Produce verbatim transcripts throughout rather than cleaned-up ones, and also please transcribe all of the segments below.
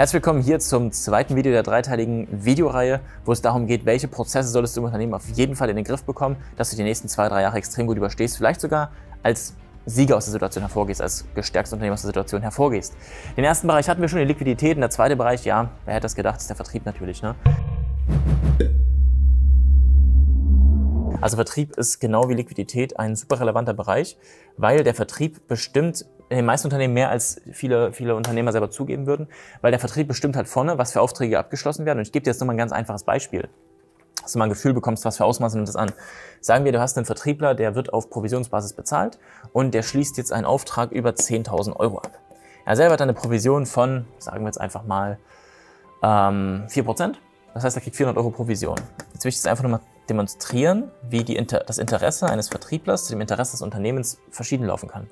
Herzlich willkommen hier zum zweiten Video der dreiteiligen Videoreihe, wo es darum geht, welche Prozesse solltest du im Unternehmen auf jeden Fall in den Griff bekommen, dass du die nächsten zwei, drei Jahre extrem gut überstehst, vielleicht sogar als Sieger aus der Situation hervorgehst, als gestärktes Unternehmen aus der Situation hervorgehst. Den ersten Bereich hatten wir schon, die Liquidität, und der zweite Bereich, ja, wer hätte das gedacht, ist der Vertrieb natürlich, ne? Also Vertrieb ist genau wie Liquidität ein super relevanter Bereich, weil der Vertrieb bestimmt in den meisten Unternehmen mehr als viele, viele Unternehmer selber zugeben würden, weil der Vertrieb bestimmt halt vorne, was für Aufträge abgeschlossen werden. Und ich gebe dir jetzt nochmal ein ganz einfaches Beispiel, dass du mal ein Gefühl bekommst, was für Ausmaße nimmt das an. Sagen wir, du hast einen Vertriebler, der wird auf Provisionsbasis bezahlt und der schließt jetzt einen Auftrag über zehntausend Euro ab. Er selber hat eine Provision von, sagen wir jetzt einfach mal, ähm, vier Prozent. Das heißt, er kriegt vierhundert Euro Provision. Jetzt will ich jetzt einfach nochmal demonstrieren, wie die Inter das Interesse eines Vertrieblers zu dem Interesse des Unternehmens verschieden laufen kann.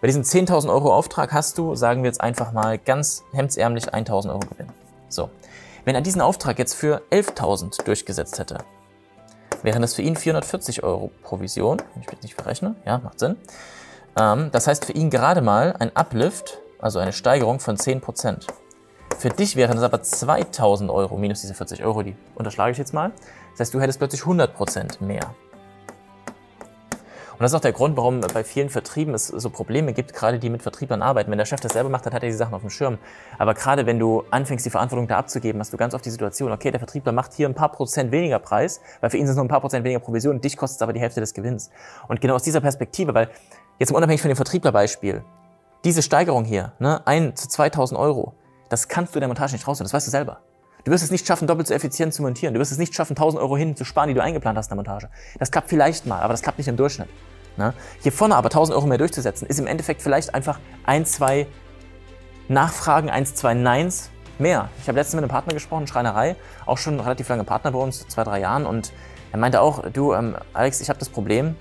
Bei diesem zehntausend Euro Auftrag hast du, sagen wir jetzt einfach mal ganz hemdsärmlich, tausend Euro Gewinn. So, wenn er diesen Auftrag jetzt für elftausend durchgesetzt hätte, wären das für ihn vierhundertvierzig Euro Provision, wenn ich mich nicht verrechne, ja, macht Sinn. Ähm, das heißt für ihn gerade mal ein Uplift, also eine Steigerung von zehn Prozent. Für dich wären das aber zweitausend Euro minus diese vierzig Euro, die unterschlage ich jetzt mal. Das heißt, du hättest plötzlich hundert Prozent mehr. Und das ist auch der Grund, warum bei vielen Vertrieben es so Probleme gibt, gerade die mit Vertrieblern arbeiten. Wenn der Chef das selber macht, dann hat er die Sachen auf dem Schirm. Aber gerade wenn du anfängst, die Verantwortung da abzugeben, hast du ganz oft die Situation, okay, der Vertriebler macht hier ein paar Prozent weniger Preis, weil für ihn sind es nur ein paar Prozent weniger Provision, dich kostet es aber die Hälfte des Gewinns. Und genau aus dieser Perspektive, weil jetzt mal unabhängig von dem Vertrieblerbeispiel, diese Steigerung hier, ne, ein zu zweitausend Euro, das kannst du in der Montage nicht rausholen, das weißt du selber. Du wirst es nicht schaffen, doppelt so effizient zu montieren. Du wirst es nicht schaffen, tausend Euro hin zu sparen, die du eingeplant hast in der Montage. Das klappt vielleicht mal, aber das klappt nicht im Durchschnitt. Ne? Hier vorne aber tausend Euro mehr durchzusetzen, ist im Endeffekt vielleicht einfach ein, zwei Nachfragen, eins, zwei Neins mehr. Ich habe letztens mit einem Partner gesprochen, Schreinerei, auch schon relativ lange Partner bei uns, zwei, drei Jahren. Und er meinte auch, du, ähm, Alex, ich habe das Problem,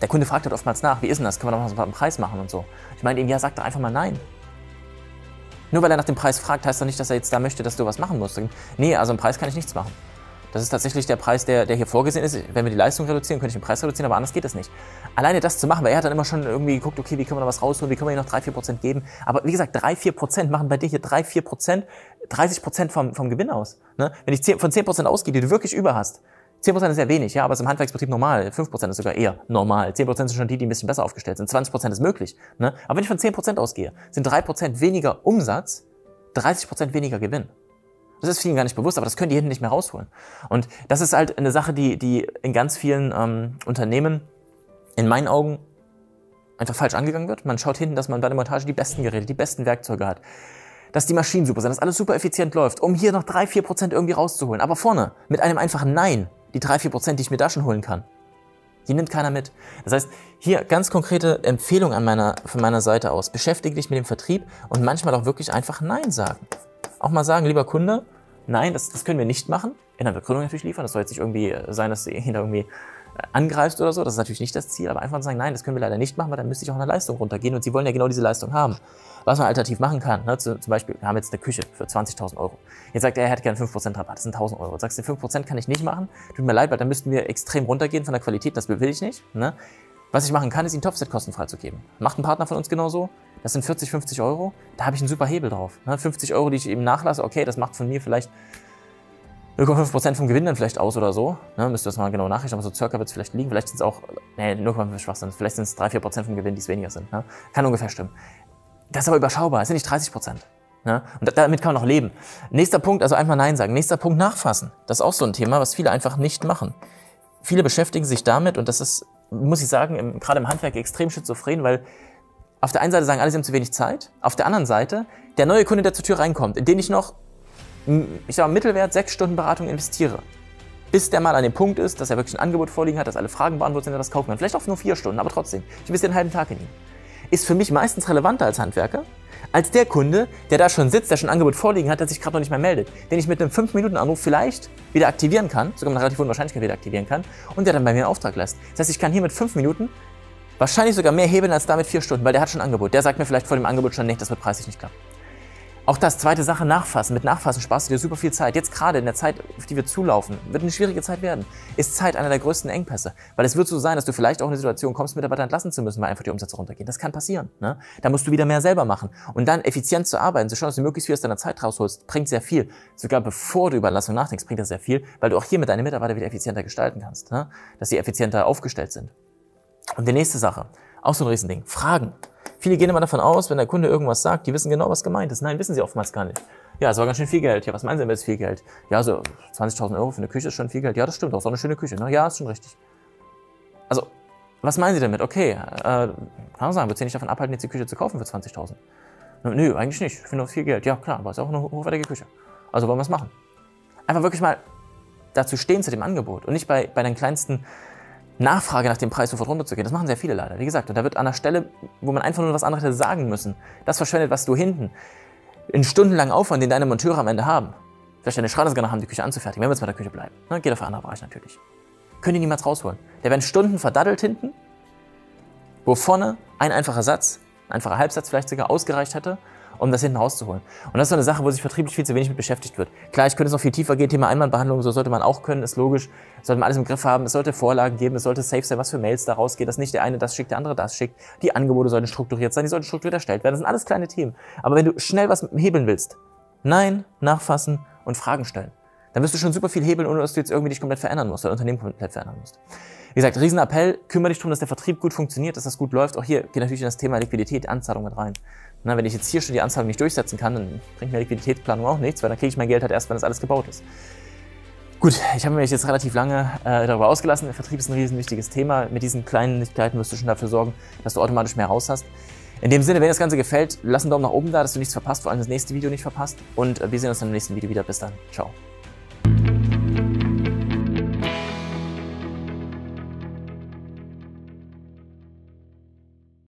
der Kunde fragt halt oftmals nach, wie ist denn das, können wir doch mal so einen Preis machen und so. Ich meinte ihm, ja, sag doch einfach mal nein. Nur weil er nach dem Preis fragt, heißt doch nicht, dass er jetzt da möchte, dass du was machen musst. Nee, also im Preis kann ich nichts machen. Das ist tatsächlich der Preis, der, der hier vorgesehen ist. Wenn wir die Leistung reduzieren, könnte ich den Preis reduzieren, aber anders geht es nicht. Alleine das zu machen, weil er hat dann immer schon irgendwie geguckt, okay, wie können wir da was rausholen, wie können wir hier noch drei, vier Prozent geben. Aber wie gesagt, drei, vier Prozent machen bei dir hier drei, vier Prozent, dreißig Prozent vom, vom Gewinn aus. Ne? Wenn ich zehn, von zehn Prozent ausgehe, die du wirklich über hast, zehn Prozent ist ja wenig, ja, aber es ist im Handwerksbetrieb normal, fünf Prozent ist sogar eher normal, zehn Prozent sind schon die, die ein bisschen besser aufgestellt sind, zwanzig Prozent ist möglich, ne? Aber wenn ich von zehn Prozent ausgehe, sind drei Prozent weniger Umsatz, dreißig Prozent weniger Gewinn. Das ist vielen gar nicht bewusst, aber das können die hinten nicht mehr rausholen. Und das ist halt eine Sache, die, die in ganz vielen ähm, Unternehmen in meinen Augen einfach falsch angegangen wird. Man schaut hinten, dass man bei der Montage die besten Geräte, die besten Werkzeuge hat, dass die Maschinen super sind, dass alles super effizient läuft, um hier noch drei, vier Prozent irgendwie rauszuholen. Aber vorne, mit einem einfachen Nein, die drei, vier Prozent, die ich mir da schon holen kann, die nimmt keiner mit. Das heißt, hier ganz konkrete Empfehlung an meiner, von meiner Seite aus. Beschäftige dich mit dem Vertrieb und manchmal auch wirklich einfach Nein sagen. Auch mal sagen, lieber Kunde, nein, das, das können wir nicht machen. In einer Begründung natürlich liefern. Das soll jetzt nicht irgendwie sein, dass du ihn da irgendwie angreifst oder so. Das ist natürlich nicht das Ziel. Aber einfach sagen, nein, das können wir leider nicht machen, weil dann müsste ich auch eine Leistung runtergehen. Und sie wollen ja genau diese Leistung haben. Was man alternativ machen kann, ne? Zum Beispiel, wir haben jetzt eine Küche für zwanzigtausend Euro. Jetzt sagt er, er hätte gerne fünf Prozent Rabatt, das sind tausend Euro. Jetzt sagst du, fünf Prozent kann ich nicht machen. Tut mir leid, weil dann müssten wir extrem runtergehen von der Qualität, das will ich nicht. Ne? Was ich machen kann, ist, ihnen Topset kostenfrei zu geben. Macht ein Partner von uns genauso. Das sind vierzig, fünfzig Euro. Da habe ich einen super Hebel drauf. Ne? fünfzig Euro, die ich eben nachlasse, okay, das macht von mir vielleicht null Komma fünf Prozent vom Gewinn dann vielleicht aus oder so. Ne? Müsst ihr das mal genau nachrichten, aber so circa wird es vielleicht liegen. Vielleicht sind es auch, nee, null Komma fünf Schwachsinn. Vielleicht sind es drei, vier Prozent vom Gewinn, die es weniger sind. Ne? Kann ungefähr stimmen. Das ist aber überschaubar, das sind nicht dreißig Prozent. Ne? Und damit kann man noch leben. Nächster Punkt, also einfach Nein sagen. Nächster Punkt, nachfassen. Das ist auch so ein Thema, was viele einfach nicht machen. Viele beschäftigen sich damit und das ist, muss ich sagen, im, gerade im Handwerk extrem schizophren, weil auf der einen Seite sagen alle, sie haben zu wenig Zeit, auf der anderen Seite der neue Kunde, der zur Tür reinkommt, in den ich noch, ich sag mal, Mittelwert sechs Stunden Beratung investiere. Bis der mal an dem Punkt ist, dass er wirklich ein Angebot vorliegen hat, dass alle Fragen beantwortet sind, dass er das kaufen kann. Vielleicht auch nur vier Stunden, aber trotzdem. Ich investiere einen halben Tag in ihn. Ist für mich meistens relevanter als Handwerker, als der Kunde, der da schon sitzt, der schon ein Angebot vorliegen hat, der sich gerade noch nicht mehr meldet, den ich mit einem fünf Minuten Anruf vielleicht wieder aktivieren kann, sogar mit einer relativ hohen Wahrscheinlichkeit wieder aktivieren kann und der dann bei mir einen Auftrag lässt. Das heißt, ich kann hier mit fünf Minuten wahrscheinlich sogar mehr hebeln als da mit vier Stunden, weil der hat schon ein Angebot. Der sagt mir vielleicht vor dem Angebot schon, nee, das wird preislich nicht klappen. Auch das, zweite Sache, nachfassen. Mit Nachfassen sparst du dir super viel Zeit. Jetzt gerade in der Zeit, auf die wir zulaufen, wird eine schwierige Zeit werden, ist Zeit einer der größten Engpässe. Weil es wird so sein, dass du vielleicht auch in eine Situation kommst, Mitarbeiter entlassen zu müssen, weil einfach die Umsätze runtergehen. Das kann passieren, ne? Da musst du wieder mehr selber machen. Und dann effizient zu arbeiten, zu schauen, dass du möglichst viel aus deiner Zeit rausholst, bringt sehr viel. Sogar bevor du über Entlassung nachdenkst, bringt das sehr viel, weil du auch hier mit deinen Mitarbeitern wieder effizienter gestalten kannst, ne? Dass sie effizienter aufgestellt sind. Und die nächste Sache, auch so ein Riesending, Fragen. Viele gehen immer davon aus, wenn der Kunde irgendwas sagt, die wissen genau, was gemeint ist. Nein, wissen sie oftmals gar nicht. Ja, es war ganz schön viel Geld. Ja, was meinen Sie denn mit viel Geld? Ja, so zwanzigtausend Euro für eine Küche ist schon viel Geld. Ja, das stimmt auch. So eine schöne Küche, ne? Ja, ist schon richtig. Also, was meinen Sie damit? Okay, äh, kann man sagen, wird Sie nicht davon abhalten, jetzt die Küche zu kaufen für zwanzigtausend? Nö, eigentlich nicht. Ich finde auch viel Geld. Ja, klar, aber es ist auch eine hochwertige Küche. Also wollen wir es machen. Einfach wirklich mal dazu stehen zu dem Angebot und nicht bei, bei den kleinsten Nachfrage nach dem Preis sofort runterzugehen, das machen sehr viele leider, wie gesagt. Und da wird an der Stelle, wo man einfach nur was anderes hätte sagen müssen, das verschwendet, was du hinten in stundenlangen Aufwand, den deine Monteure am Ende haben, vielleicht deine Schreiner sogar noch haben, die Küche anzufertigen, wenn wir jetzt bei der Küche bleiben, ne? Geht auf einen anderen Bereich natürlich. Können die niemals rausholen. Da werden Stunden verdaddelt hinten, wo vorne ein einfacher Satz, ein einfacher Halbsatz vielleicht sogar ausgereicht hätte, um das hinten rauszuholen. Und das ist so eine Sache, wo sich vertrieblich viel zu wenig mit beschäftigt wird. Klar, ich könnte es noch viel tiefer gehen, Thema Einwandbehandlung, so sollte man auch können, ist logisch. Sollte man alles im Griff haben, es sollte Vorlagen geben, es sollte safe sein, was für Mails da rausgeht, dass nicht der eine das schickt, der andere das schickt. Die Angebote sollten strukturiert sein, die sollten strukturiert erstellt werden, das sind alles kleine Themen. Aber wenn du schnell was hebeln willst, nein, nachfassen und Fragen stellen, dann wirst du schon super viel hebeln, ohne dass du jetzt irgendwie dich komplett verändern musst, dein Unternehmen komplett verändern musst. Wie gesagt, Riesenappell, kümmere dich darum, dass der Vertrieb gut funktioniert, dass das gut läuft. Auch hier geht natürlich in das Thema Liquidität, Anzahlung mit rein. Na, wenn ich jetzt hier schon die Anzahlung nicht durchsetzen kann, dann bringt mir Liquiditätsplanung auch nichts, weil dann kriege ich mein Geld halt erst, wenn das alles gebaut ist. Gut, ich habe mich jetzt relativ lange äh, darüber ausgelassen. Der Vertrieb ist ein riesen wichtiges Thema. Mit diesen kleinen Kleinigkeiten wirst du schon dafür sorgen, dass du automatisch mehr raus hast. In dem Sinne, wenn dir das Ganze gefällt, lass einen Daumen nach oben da, dass du nichts verpasst, vor allem das nächste Video nicht verpasst. Und wir sehen uns dann im nächsten Video wieder. Bis dann. Ciao.